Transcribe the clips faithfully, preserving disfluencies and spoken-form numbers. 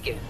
begin. Begin.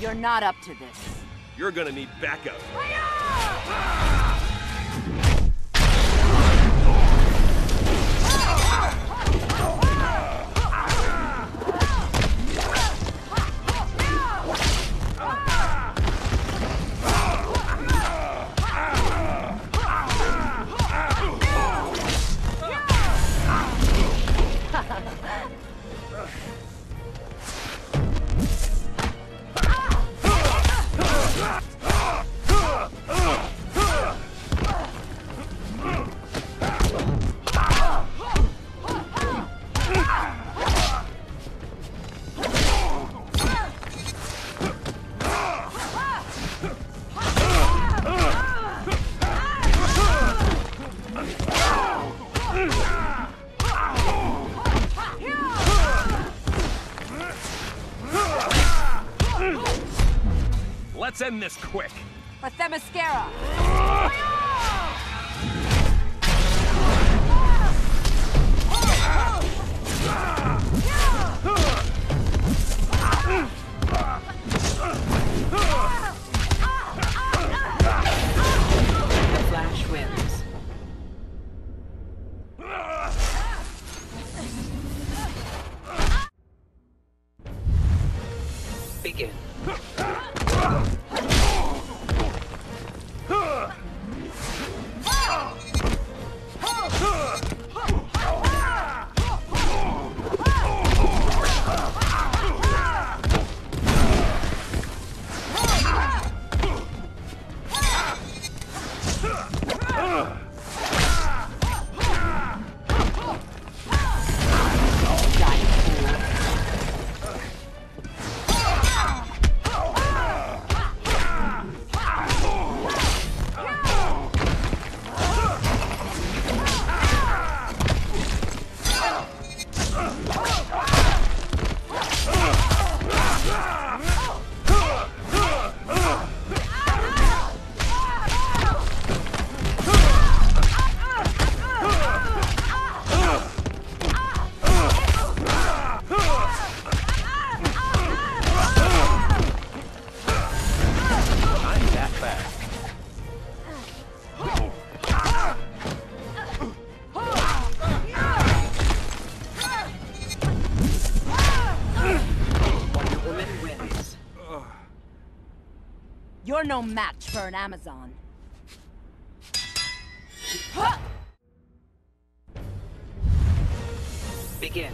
You're not up to this. You're gonna need backup. Let's end this quick. A Themyscira. Begin. You're no match for an Amazon. Begin.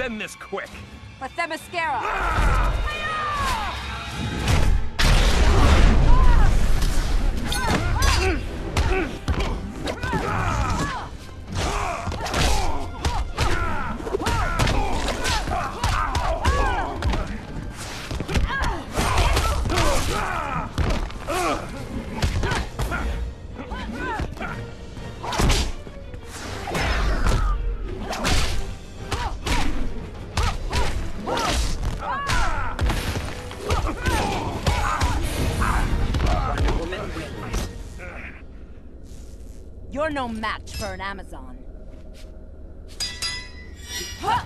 Let's end this quick. But Themyscira. Ah! You're no match for an Amazon. Huh!